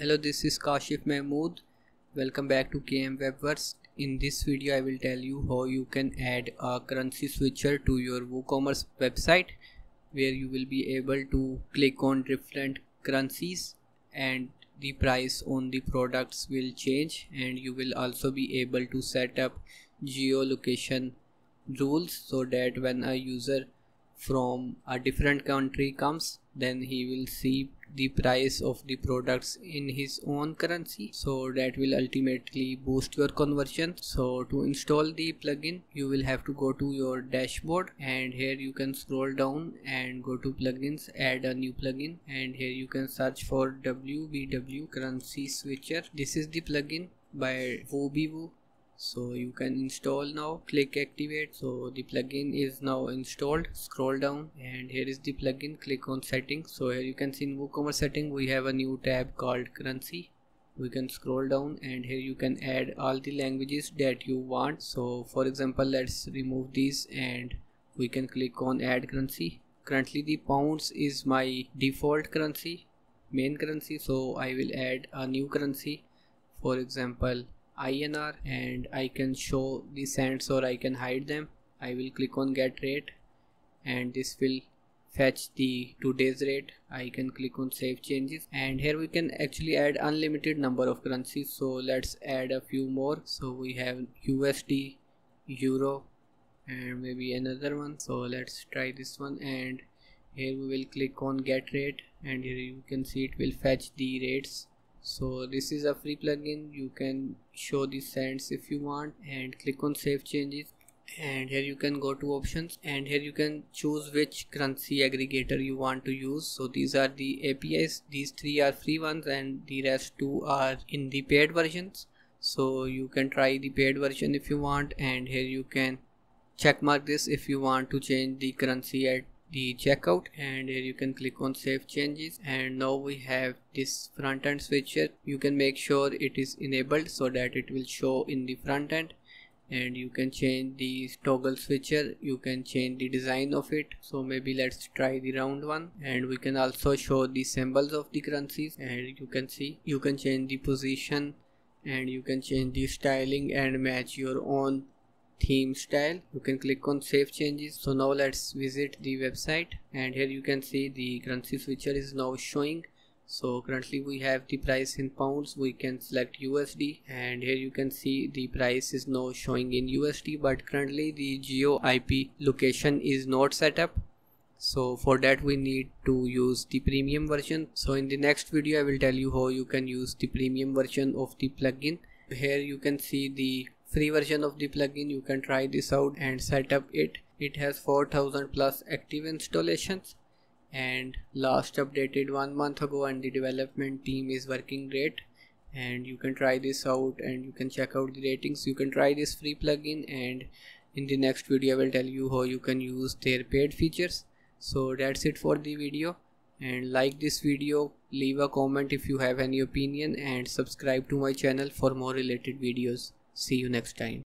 Hello, this is Kashif Mahmood. Welcome back to KM Webverse. In this video I will tell you how you can add a currency switcher to your WooCommerce website, where you will be able to click on different currencies and the price on the products will change, and you will also be able to set up geolocation rules so that when a user from a different country comes, then he will see the price of the products in his own currency, so that will ultimately boost your conversion. So to install the plugin, you will have to go to your dashboard, and here you can scroll down and go to plugins, add a new plugin, and here you can search for WBW Currency Switcher. This is the plugin by Woobewoo, so you can install now. Click activate. So the plugin is now installed. Scroll down and here is the plugin. Click on settings. So here you can see in WooCommerce setting we have a new tab called currency. We can scroll down and here you can add all the languages that you want. So for example, let's remove these and we can click on add currency. Currently the pounds is my default currency, main currency, so I will add a new currency, for example INR, and I can show the cents or I can hide them. I will click on get rate and this will fetch the today's rate. I can click on save changes, and here we can actually add unlimited number of currencies. So let's add a few more. So we have USD, Euro, and maybe another one. So let's try this one, and here we will click on get rate, and here you can see it will fetch the rates. So this is a free plugin. You can show the cents if you want, and click on save changes, and here you can go to options, and here you can choose which currency aggregator you want to use. So these are the APIs. These three are free ones and the rest two are in the paid versions. So you can try the paid version if you want, and here you can check mark this if you want to change the currency at the checkout, and here you can click on save changes. And now we have this front end switcher. You can make sure it is enabled so that it will show in the front end, and you can change the toggle switcher, you can change the design of it. So maybe let's try the round one, and we can also show the symbols of the currencies, and you can see you can change the position, and you can change the styling and match your own theme style. You can click on save changes. So now let's visit the website, and here you can see the currency switcher is now showing. So currently we have the price in pounds. We can select USD, and here you can see the price is now showing in USD, but currently the geo IP location is not set up, so for that we need to use the premium version. So in the next video I will tell you how you can use the premium version of the plugin. Here you can see the free version of the plugin. You can try this out and set up it. It has 4000 plus active installations and last updated 1 month ago, and the development team is working great. And you can try this out and you can check out the ratings. You can try this free plugin, and in the next video I will tell you how you can use their paid features. So that's it for the video, and like this video, leave a comment if you have any opinion, and subscribe to my channel for more related videos. See you next time.